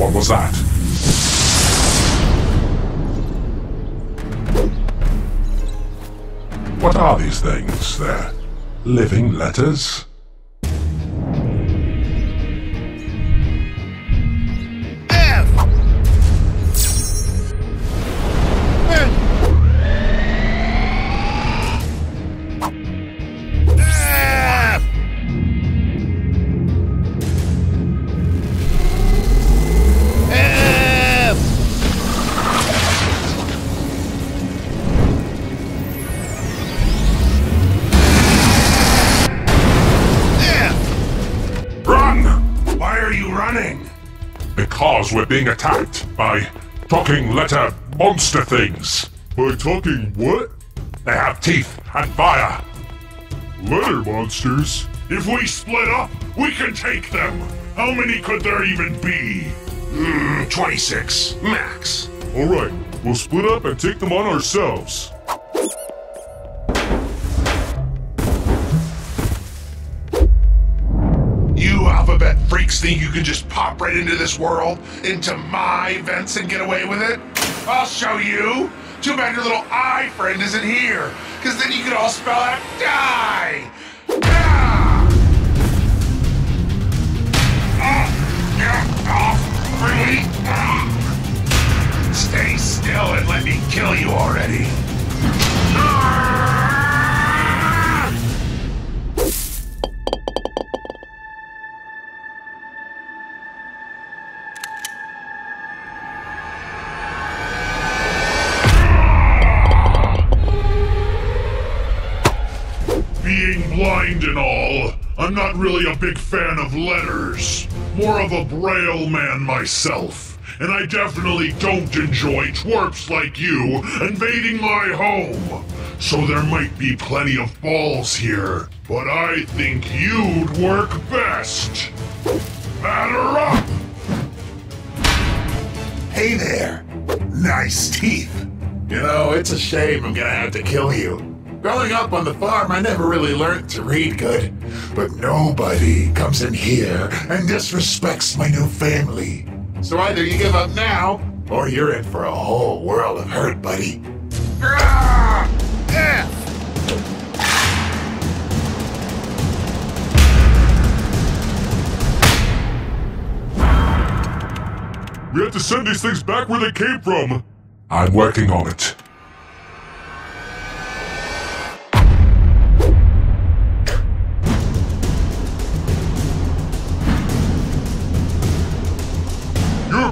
What was that? What are these things? They're living letters? Because we're being attacked by talking letter monster things. By talking what? They have teeth and fire. Letter monsters? If we split up, we can take them. How many could there even be? 26, max. Alright, we'll split up and take them on ourselves. Think you can just pop right into this world, into my vents, and get away with it? I'll show you! Too bad your little eye friend isn't here, because then you could all spell out DIE! Stay still and let me kill you already! Being blind and all, I'm not really a big fan of letters. More of a braille man myself. And I definitely don't enjoy twerps like you invading my home. So there might be plenty of balls here, but I think you'd work best. Batter up! Hey there. Nice teeth. You know, it's a shame I'm gonna have to kill you. Growing up on the farm, I never really learned to read good. But nobody comes in here and disrespects my new family. So either you give up now, or you're in for a whole world of hurt, buddy. We have to send these things back where they came from. I'm working on it.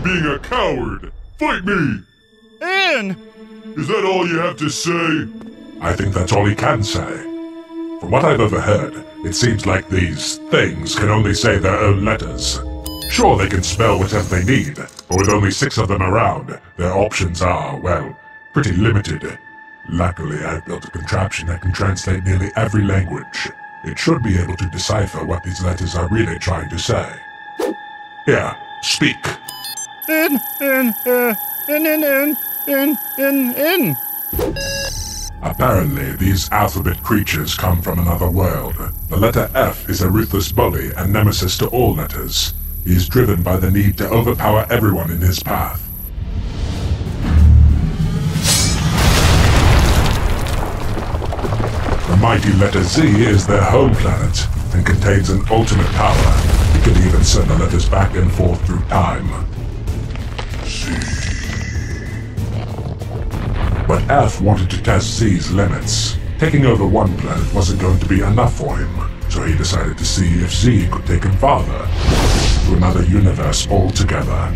Being a coward! Fight me! Ann! Is that all you have to say? I think that's all he can say. From what I've overheard, it seems like these things can only say their own letters. Sure, they can spell whatever they need, but with only 6 of them around, their options are, well, pretty limited. Luckily, I've built a contraption that can translate nearly every language. It should be able to decipher what these letters are really trying to say. Here, speak. In. Apparently, these alphabet creatures come from another world. The letter F is a ruthless bully and nemesis to all letters. He is driven by the need to overpower everyone in his path. The mighty letter Z is their home planet and contains an ultimate power. It can even send the letters back and forth through time. But F wanted to test Z's limits. Taking over one planet wasn't going to be enough for him, so he decided to see if Z could take him farther, to another universe altogether.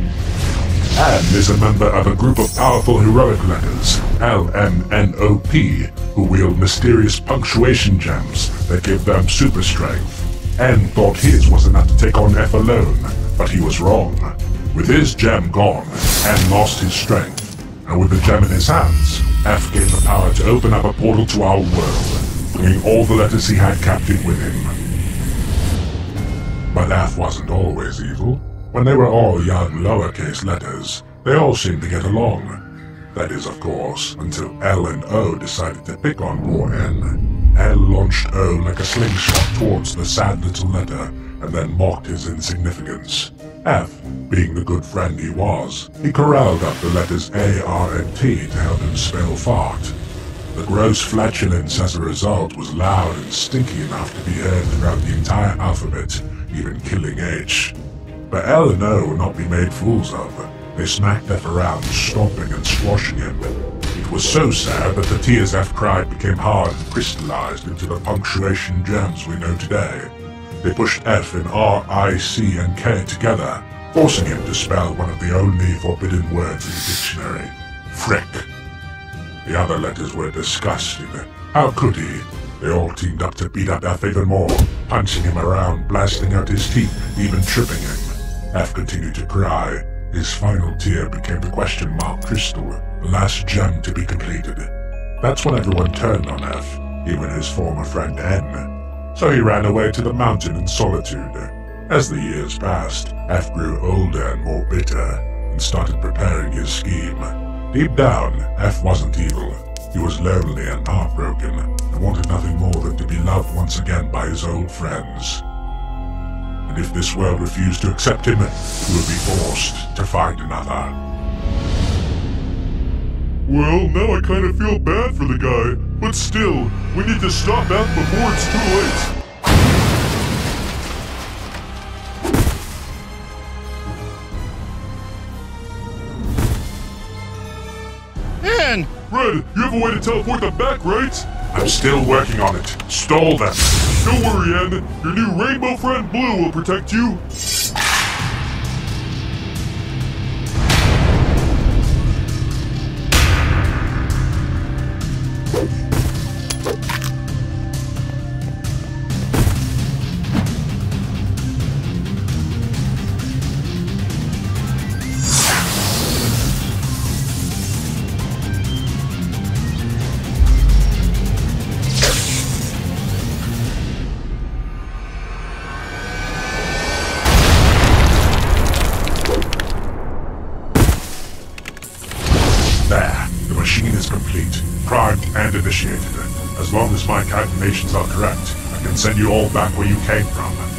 M is a member of a group of powerful heroic letters, LMNOP, who wield mysterious punctuation gems that give them super strength. N thought his was enough to take on F alone, but he was wrong. With his gem gone, N lost his strength, and with the gem in his hands, F gained the power to open up a portal to our world, bringing all the letters he had captured with him. But F wasn't always evil. When they were all young lowercase letters, they all seemed to get along. That is, of course, until L and O decided to pick on poor N. L launched O like a slingshot towards the sad little letter, and then mocked his insignificance. F, being the good friend he was, he corralled up the letters A, R, and T to help him spell fart. The gross flatulence as a result was loud and stinky enough to be heard throughout the entire alphabet, even killing H. But L and O would not be made fools of. They smacked F around, stomping and squashing him. It was so sad that the T as F cried became hard and crystallized into the punctuation gems we know today. They pushed F and R, I, C, and K together, forcing him to spell one of the only forbidden words in the dictionary, frick. The other letters were disgusting. How could he? They all teamed up to beat up F even more, punching him around, blasting out his teeth, even tripping him. F continued to cry. His final tier became the question mark crystal, the last gem to be completed. That's when everyone turned on F, even his former friend N. So he ran away to the mountain in solitude. As the years passed, F grew older and more bitter, and started preparing his scheme. Deep down, F wasn't evil. He was lonely and heartbroken, and wanted nothing more than to be loved once again by his old friends. And if this world refused to accept him, he would be forced to find another. Well, now I kind of feel bad for the guy, but still, we need to stop F before it's too late. Red, you have a way to teleport them back, right? I'm still working on it. Stall them. Don't worry, Ann. Your new rainbow friend Blue will protect you. Initiated. As long as my calculations are correct, I can send you all back where you came from.